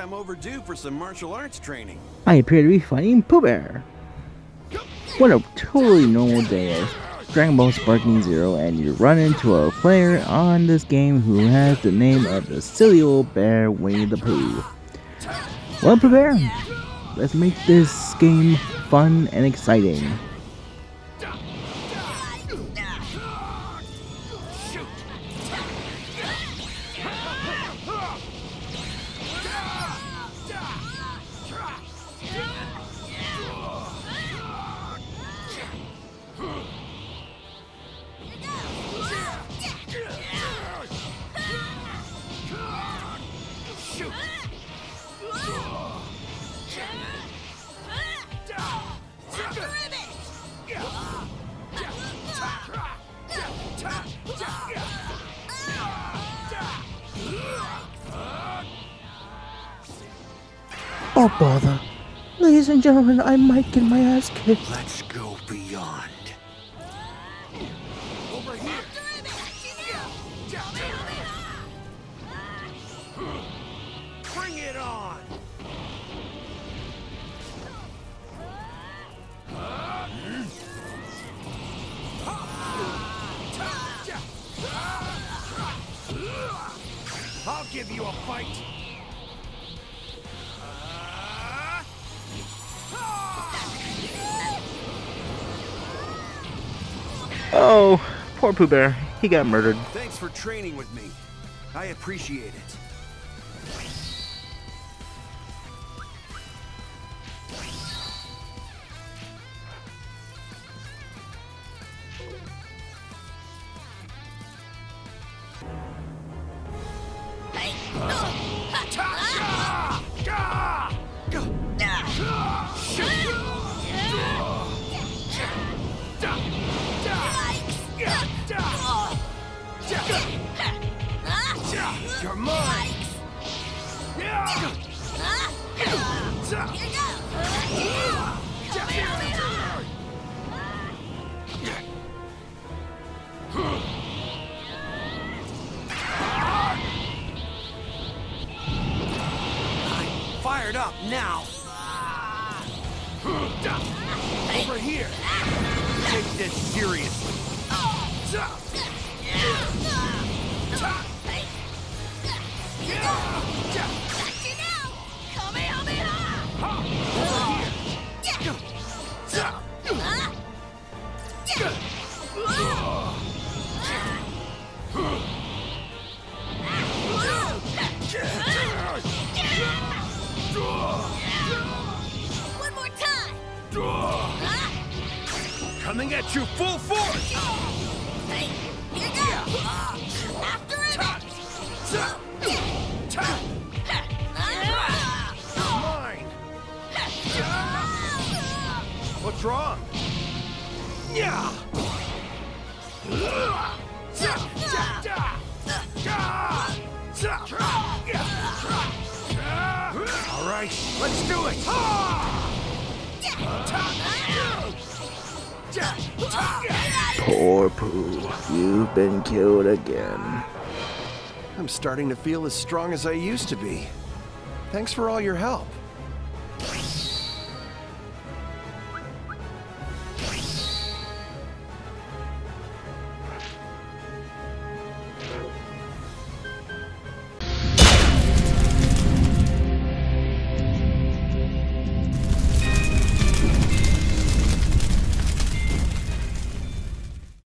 I'm overdue for some martial arts training. I appear to be fighting Pooh Bear. What a totally normal day is Dragon Ball Sparking Zero, and you run into a player on this game who has the name of the silly old bear Winnie the Pooh. Well, Pooh Bear, let's make this game fun and exciting. Oh bother. Ladies and gentlemen, I might get my ass kicked. Let's go beyond. Over here. Bring it on. I'll give you a fight. Oh, poor Pooh Bear. He got murdered. Thanks for training with me. I appreciate it. You're mine! I'm fired up now! Over here! Take this seriously! Got you now! Kamehameha! One more time! Coming at you full force! Hey, here goes! After it! What's wrong? Yeah. All right, let's do it. Poor Pooh, you've been killed again. I'm starting to feel as strong as I used to be. Thanks for all your help.